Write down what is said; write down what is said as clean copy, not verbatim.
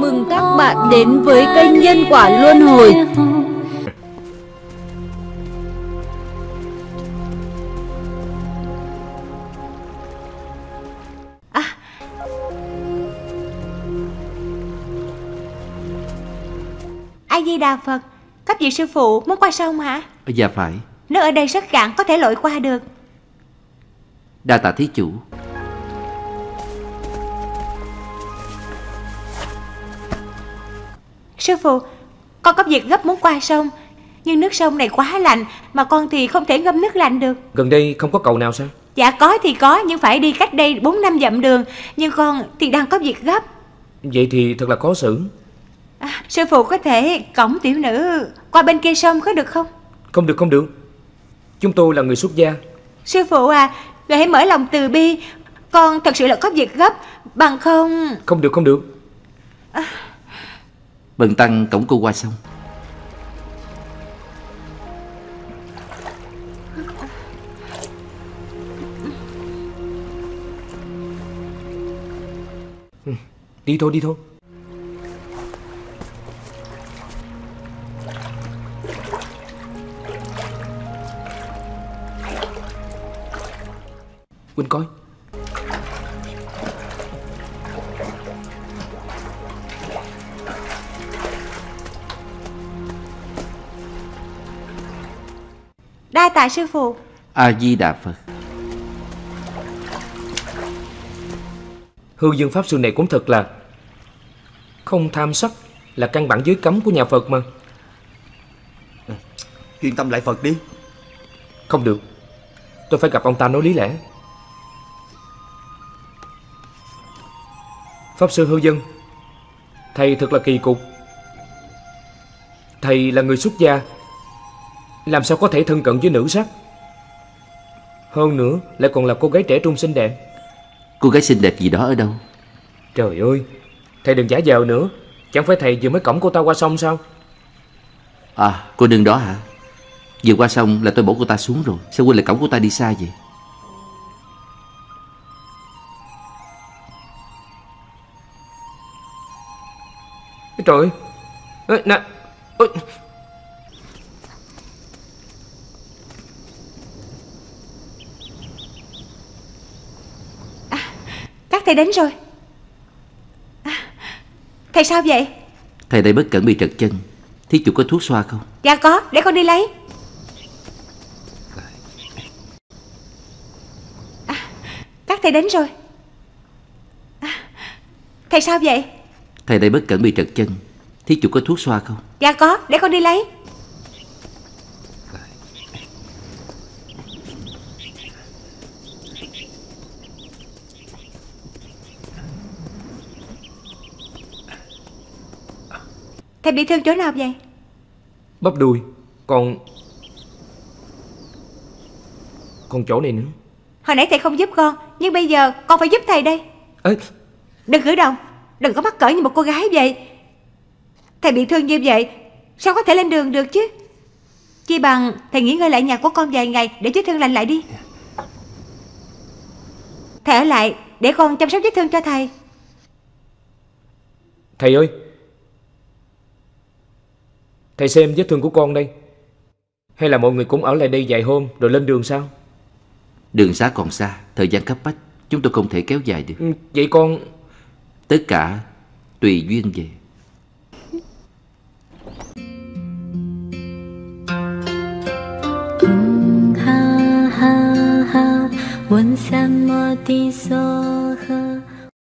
mừng các bạn đến với kênh Nhân Quả Luân Hồi. A-di-đà Phật, các vị sư phụ muốn qua sông hả? Dạ phải. Nước ở đây rất cạn, có thể lội qua được. Đa tạ thí chủ. Sư phụ, con có việc gấp muốn qua sông, nhưng nước sông này quá lạnh, mà con thì không thể ngâm nước lạnh được. Gần đây không có cầu nào sao? Dạ có thì có, nhưng phải đi cách đây 4-5 dặm đường. Nhưng con thì đang có việc gấp. Vậy thì thật là khó xử. Sư phụ có thể cõng tiểu nữ qua bên kia sông có được không? Không được, không được. Chúng tôi là người xuất gia. Sư phụ à, người hãy mở lòng từ bi. Con thật sự là có việc gấp. Bằng không... Không được, không được. Bần tăng cõng cô qua sông. Đi thôi, đi thôi. Quỳnh coi. Đa tạ sư phụ. A-di-đà Phật. Hư Vân pháp sư này cũng thật là không tham sắc, là căn bản giới cấm của nhà Phật mà. Chuyên tâm lại Phật đi. Không được, tôi phải gặp ông ta nói lý lẽ. Pháp sư Hư Vân, thầy thật là kỳ cục. Thầy là người xuất gia, làm sao có thể thân cận với nữ sắc? Hơn nữa lại còn là cô gái trẻ trung xinh đẹp. Cô gái xinh đẹp gì đó ở đâu? Trời ơi, thầy đừng giả vờ nữa. Chẳng phải thầy vừa mới cõng cô ta qua sông sao? À, cô đừng đó hả? Vừa qua sông là tôi bỏ cô ta xuống rồi. Sao quên lại cõng cô ta đi xa vậy? Trời ơi, nè. Các thầy đến rồi. Thầy sao vậy? Thầy đây bất cẩn bị trật chân. Thí chủ có thuốc xoa không? Dạ có, để con đi lấy. Các thầy đến rồi. Thầy sao vậy? Thầy đây bất cẩn bị trật chân. Thí chủ có thuốc xoa không? Dạ có, để con đi lấy. Thầy bị thương chỗ nào vậy? Bắp đùi. Còn chỗ này nữa. Hồi nãy thầy không giúp con, nhưng bây giờ con phải giúp thầy đây. Ê... Đừng cử động. Đừng có mắc cỡ như một cô gái vậy. Thầy bị thương như vậy, sao có thể lên đường được chứ? Chi bằng thầy nghỉ ngơi lại nhà của con vài ngày, để vết thương lành lại đi. Thầy ở lại để con chăm sóc vết thương cho thầy. Thầy ơi, thầy xem vết thương của con đây. Hay là mọi người cũng ở lại đây vài hôm rồi lên đường sao? Đường xá còn xa, thời gian cấp bách, chúng tôi không thể kéo dài được. Vậy con... Tất cả tùy duyên về.